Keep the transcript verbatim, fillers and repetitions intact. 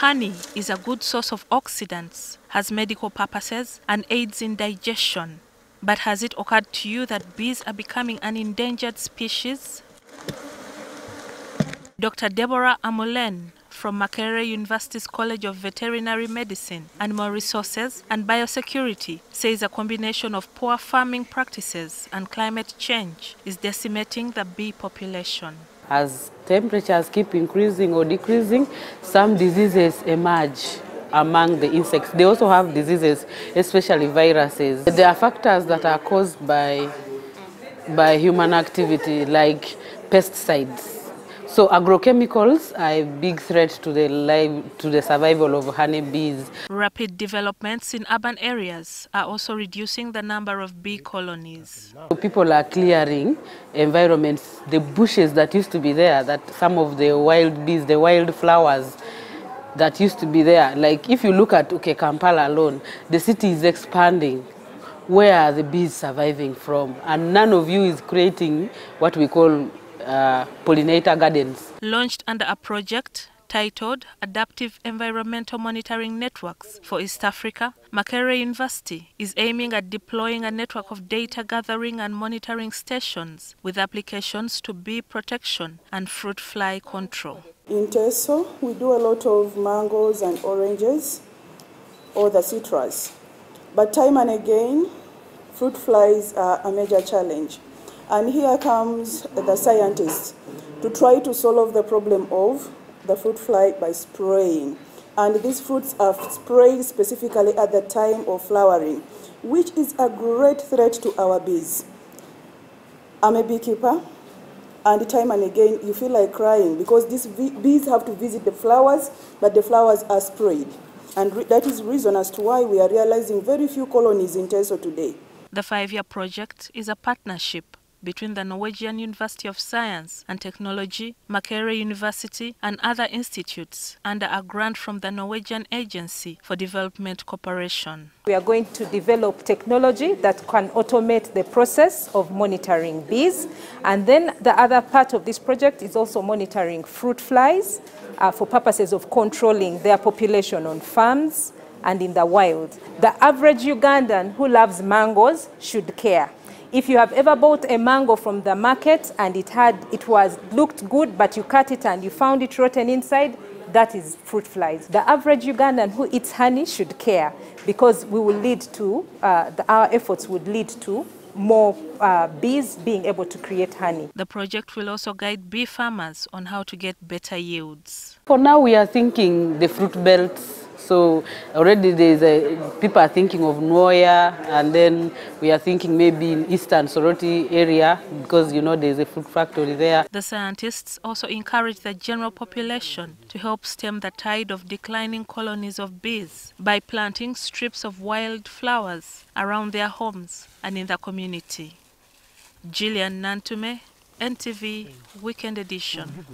Honey is a good source of oxidants, has medical purposes, and aids in digestion. But has it occurred to you that bees are becoming an endangered species? Doctor Deborah Amolen from Makerere University's College of Veterinary Medicine, Animal Resources and Biosecurity says a combination of poor farming practices and climate change is decimating the bee population. As temperatures keep increasing or decreasing, some diseases emerge among the insects. They also have diseases, especially viruses. There are factors that are caused by, by human activity, like pesticides. So agrochemicals are a big threat to the, live, to the survival of honeybees. Rapid developments in urban areas are also reducing the number of bee colonies. People are clearing environments, the bushes that used to be there, that some of the wild bees, the wild flowers that used to be there. Like if you look at okay, Kampala alone, the city is expanding. Where are the bees surviving from? And none of you is creating what we call Uh, pollinator gardens. Launched under a project titled Adaptive Environmental Monitoring Networks for East Africa, Makerere University is aiming at deploying a network of data gathering and monitoring stations with applications to bee protection and fruit fly control. In Teso, we do a lot of mangoes and oranges or the citrus, but time and again, fruit flies are a major challenge. And here comes the scientists to try to solve the problem of the fruit fly by spraying. And these fruits are sprayed specifically at the time of flowering, which is a great threat to our bees. I'm a beekeeper, and time and again you feel like crying because these bees have to visit the flowers, but the flowers are sprayed. And that is the reason as to why we are realizing very few colonies in Teso today. The five-year project is a partnership between the Norwegian University of Science and Technology, Makerere University and other institutes under a grant from the Norwegian Agency for Development Cooperation. We are going to develop technology that can automate the process of monitoring bees, and then the other part of this project is also monitoring fruit flies uh, for purposes of controlling their population on farms and in the wild. The average Ugandan who loves mangoes should care. If you have ever bought a mango from the market and it had, it was looked good, but you cut it and you found it rotten inside, that is fruit flies. The average Ugandan who eats honey should care, because we will lead to, uh, the, our efforts would lead to more uh, bees being able to create honey. The project will also guide bee farmers on how to get better yields. For now, we are thinking the fruit belts. So already there's a, people are thinking of Nwoya, and then we are thinking maybe in eastern Soroti area, because you know there's a fruit factory there. The scientists also encourage the general population to help stem the tide of declining colonies of bees by planting strips of wild flowers around their homes and in the community. Jillian Nantume, N T V, Weekend Edition.